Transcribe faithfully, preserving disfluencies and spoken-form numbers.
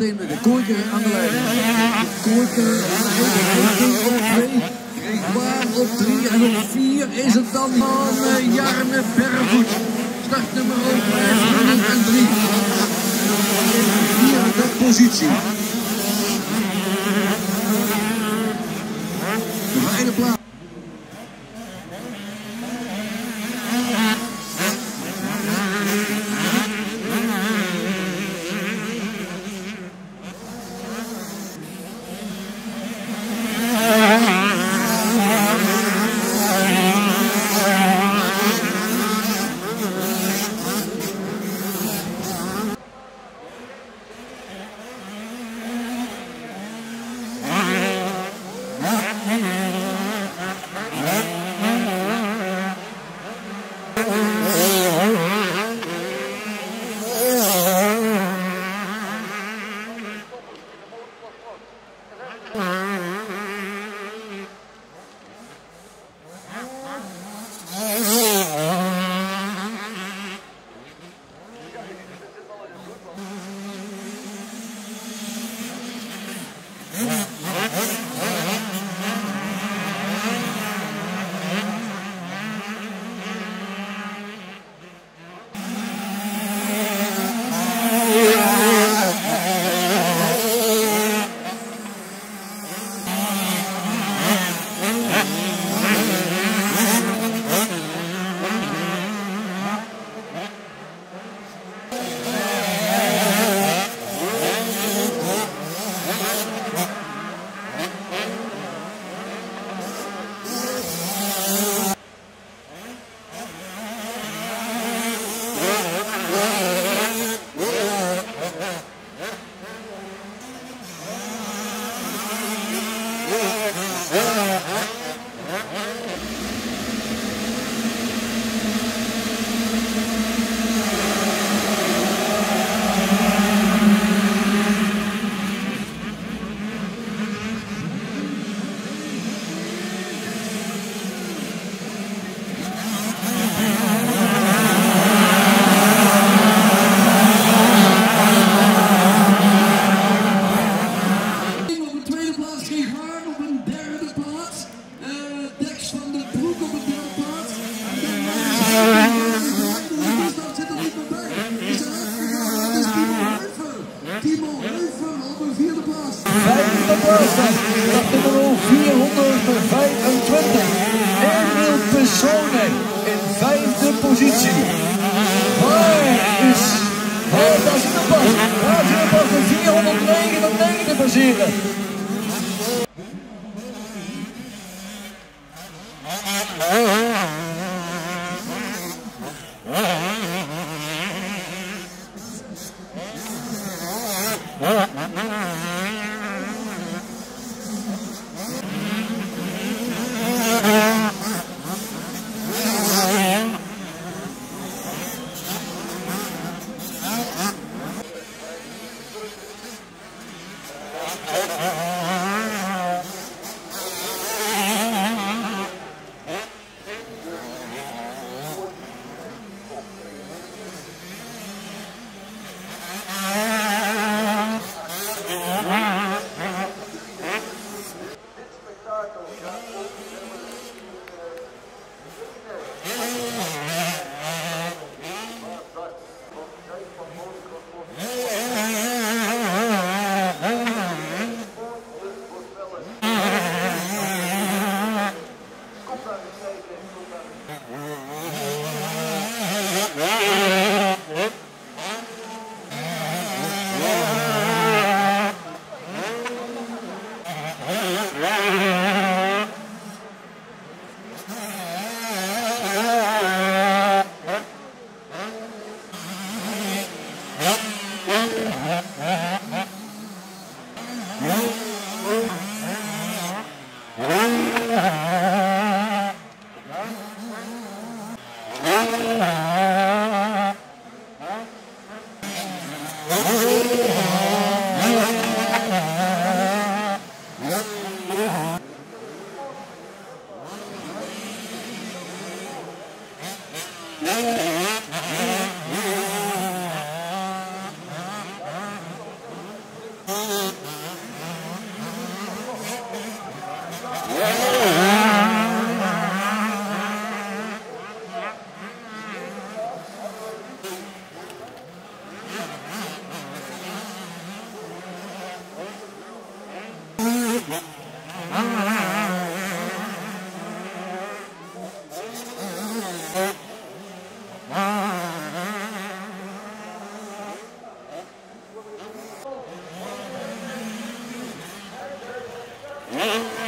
meteen met de Kooiker aan de lijn. De Kooiker op twee, maar op drie en op vier is het dan van uh, Jarne Bervoets. Startnummer vijfentwintig en drie. In de vierde positie. De vijfde plaats. All right. Hey!